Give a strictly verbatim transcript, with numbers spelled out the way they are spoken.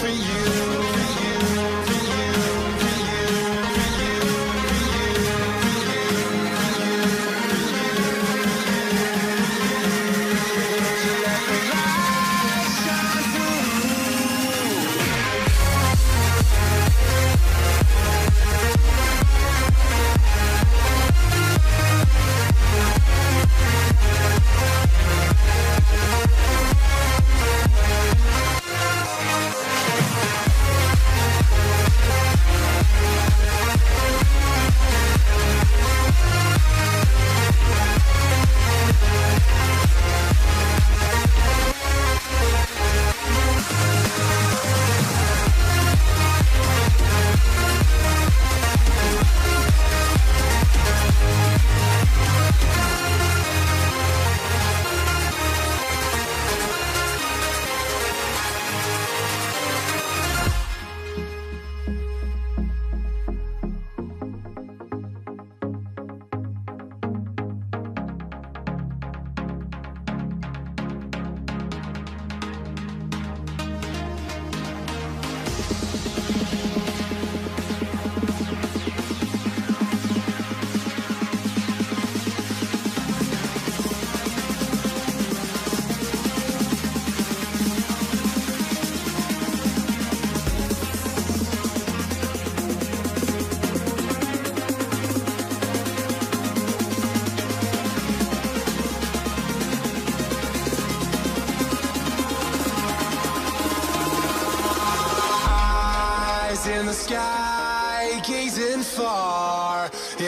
for you. gazing far